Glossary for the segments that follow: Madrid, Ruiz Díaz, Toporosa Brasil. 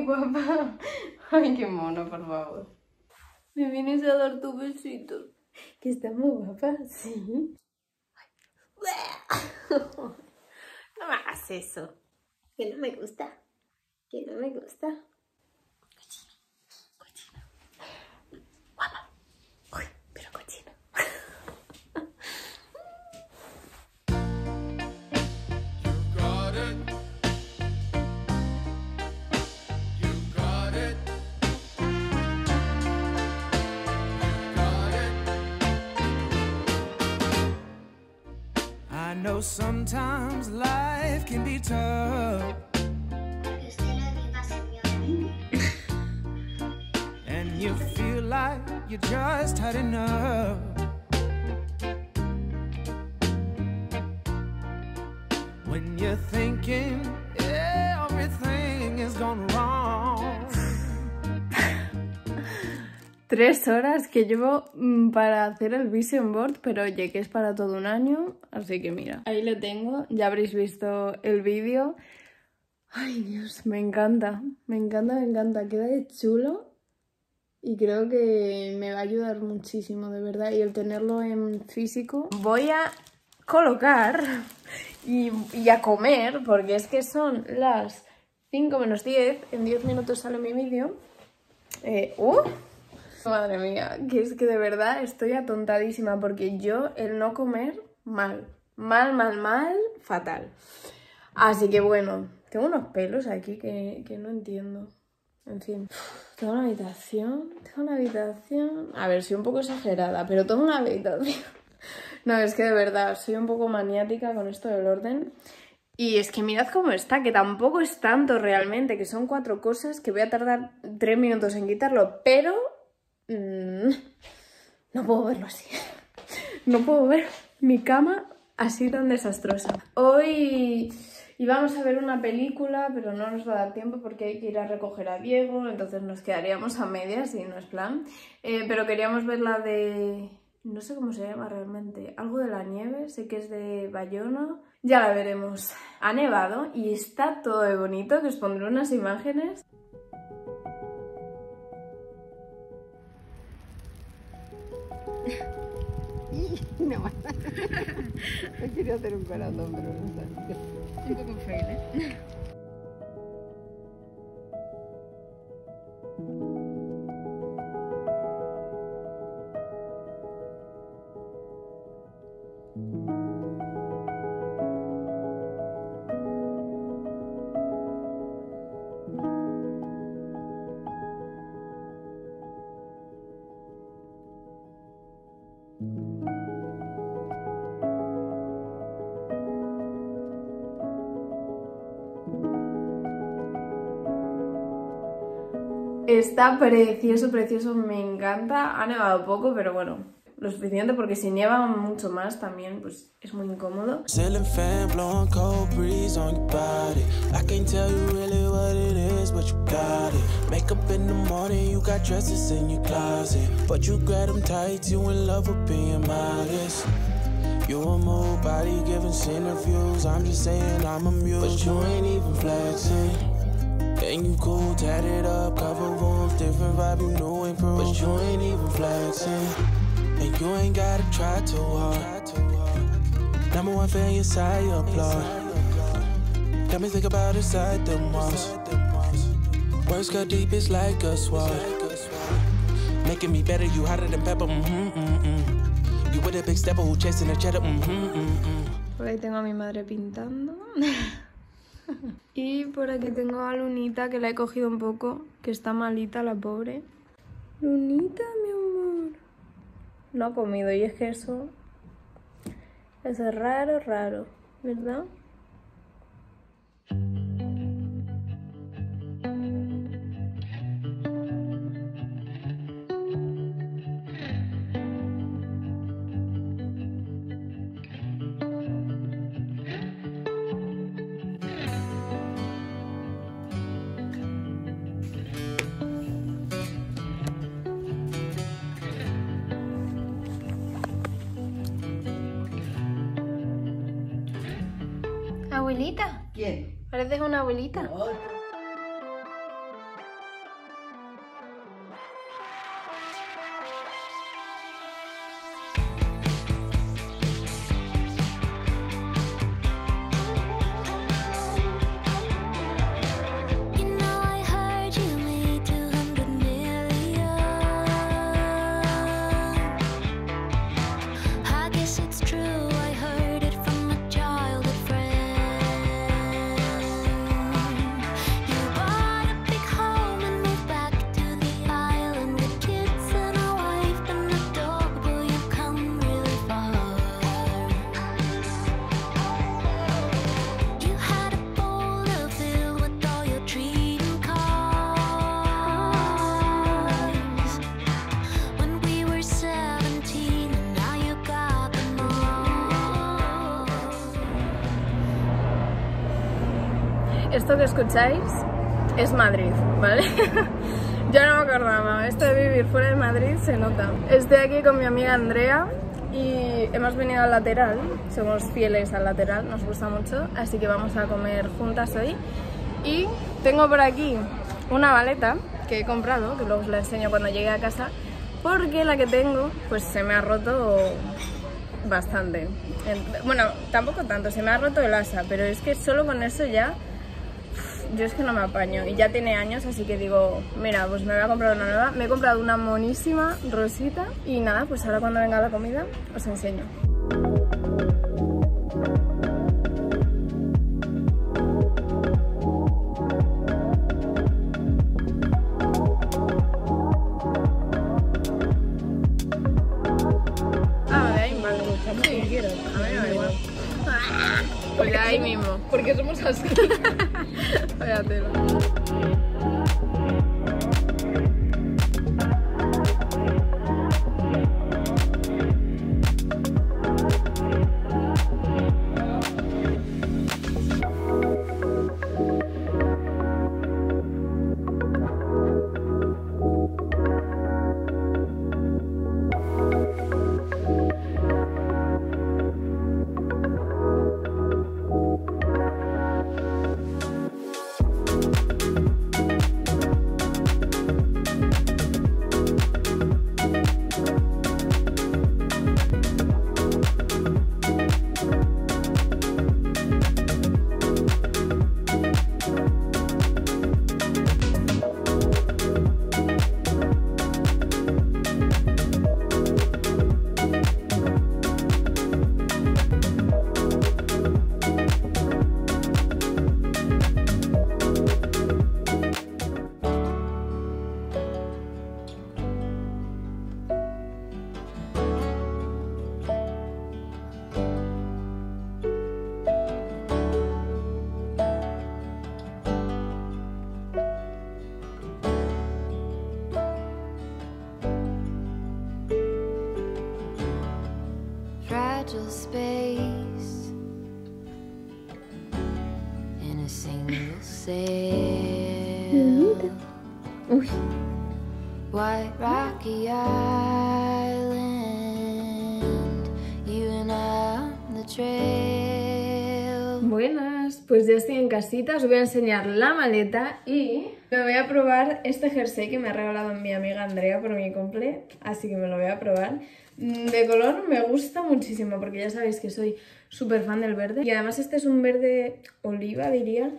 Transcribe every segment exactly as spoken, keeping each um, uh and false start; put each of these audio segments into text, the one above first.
mi papá. Ay, qué mono, por favor. Me vienes a dar tu besito. Que está muy guapa, sí. No me hagas eso. Que no me gusta. Que no me gusta. Cochina. Cochina. Guapa. Uy, pero cochina. Sometimes life can be tough. And you feel like you just had enough. When you're thinking everything is gone wrong. Tres horas que llevo para hacer el vision board, pero oye, que es para todo un año, así que mira. Ahí lo tengo, ya habréis visto el vídeo. Ay, Dios, me encanta, me encanta, me encanta. Queda de chulo y creo que me va a ayudar muchísimo, de verdad. Y el tenerlo en físico. Voy a colocar y, y a comer, porque es que son las cinco menos diez. En diez minutos sale mi vídeo. Eh, ¡Uh! Madre mía, que es que de verdad estoy atontadísima porque yo el no comer mal, mal, mal, mal, fatal. Así que bueno, tengo unos pelos aquí que, que no entiendo. En fin, tengo una habitación, tengo una habitación... A ver, soy un poco exagerada, pero tengo una habitación. No, es que de verdad soy un poco maniática con esto del orden. Y es que mirad cómo está, que tampoco es tanto realmente, que son cuatro cosas que voy a tardar tres minutos en quitarlo, pero... no puedo verlo así. No puedo ver mi cama así tan desastrosa. Hoy íbamos a ver una película, pero no nos va a dar tiempo porque hay que ir a recoger a Diego. Entonces nos quedaríamos a medias y no es plan. eh, Pero queríamos ver la de... no sé cómo se llama realmente. Algo de la nieve, sé que es de Bayona. Ya la veremos. Ha nevado y está todo de bonito, que os pondré unas imágenes. No, no quería hacer un corazón, pero no sale. Un poco fail, ¿eh? Está precioso, precioso, me encanta. Ha nevado poco, pero bueno, lo suficiente porque si nieva mucho más también, pues es muy incómodo. You a move body giving interviews. I'm just saying I'm amused, but you ain't even flexing. And you cool, tatted up, cover rooms, different vibe, you know ain't proof. But you ain't even flexing, and you ain't gotta try too hard. Number one fan, your side, you applaud. Got me think about it, side the walls. Words cut deep, it's like a sword. Making me better, you hotter than pepper, mm-hmm, mm-hmm. You with a big stepper who chasing a cheddar, mm-hmm, mm-hmm. Por ahí tengo a mi madre pintando. Y por aquí tengo a Lunita, que la he cogido un poco, que está malita la pobre. Lunita, mi amor. No ha comido y es que eso... eso es raro, raro, ¿verdad? ¿Abuelita? ¿Quién? Pareces una abuelita. No. esto que escucháis es Madrid, ¿vale? Yo no me acordaba, esto de vivir fuera de Madrid se nota. Estoy aquí con mi amiga Andrea y hemos venido al Lateral, somos fieles al Lateral, nos gusta mucho, así que vamos a comer juntas hoy. Y tengo por aquí una maleta que he comprado, que luego os la enseño cuando llegue a casa, porque la que tengo pues se me ha roto bastante. Bueno, tampoco tanto, se me ha roto el asa, pero es que solo con eso ya... Yo es que no me apaño y ya tiene años, así que digo, mira, pues me voy a comprar una nueva. Me he comprado una monísima rosita y nada, pues ahora cuando venga la comida os enseño. Ah, de ahí mal, sí, quiero. A ver, no igual. Porque de ahí somos, mismo. Porque somos así. Vaya tela. Space in a single sail. White rocky island, you and I on the trail. Buenas, pues ya estoy en casita, os voy a enseñar la maleta y me voy a probar este jersey que me ha regalado mi amiga Andrea por mi cumple, así que me lo voy a probar. De color me gusta muchísimo porque ya sabéis que soy súper fan del verde. Y además este es un verde oliva, diría,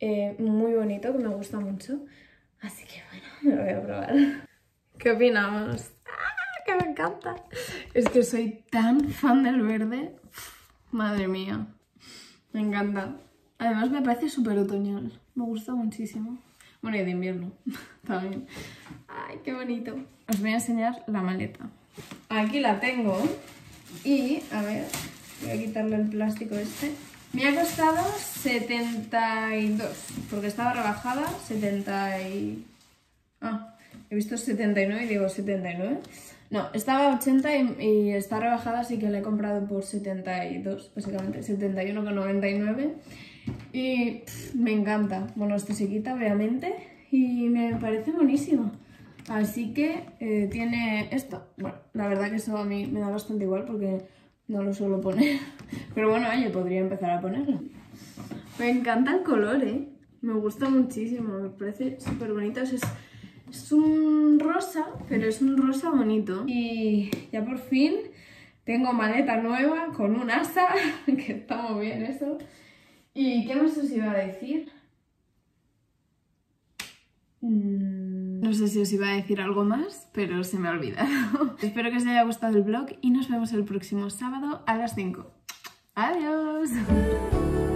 eh, muy bonito, que me gusta mucho. Así que bueno, me lo voy a probar. ¿Qué opinamos? ¡Ah, que me encanta! Es que soy tan fan del verde. Madre mía, me encanta. Además me parece súper otoñal, me gusta muchísimo. Bueno, y de invierno también. ¡Ay, qué bonito! Os voy a enseñar la maleta. Aquí la tengo y, a ver, voy a quitarle el plástico este. Me ha costado setenta y dos, porque estaba rebajada, setenta y... Ah, he visto setenta y nueve y digo setenta y nueve. No, estaba ochenta y, y está rebajada, así que la he comprado por setenta y dos, básicamente, setenta y uno con noventa y nueve. Y pff, me encanta. Bueno, esto se quita, obviamente, y me parece buenísimo. Así que eh, tiene esto. Bueno, la verdad que eso a mí me da bastante igual porque no lo suelo poner. Pero bueno, yo podría empezar a ponerlo. Me encanta el color, ¿eh? Me gusta muchísimo, me parece súper bonito. Es, es un rosa, pero es un rosa bonito. Y ya por fin tengo maleta nueva con un asa, que está muy bien eso. ¿Y qué más os iba a decir? Mm. No sé si os iba a decir algo más, pero se me ha olvidado. Espero que os haya gustado el vlog y nos vemos el próximo sábado a las cinco. ¡Adiós!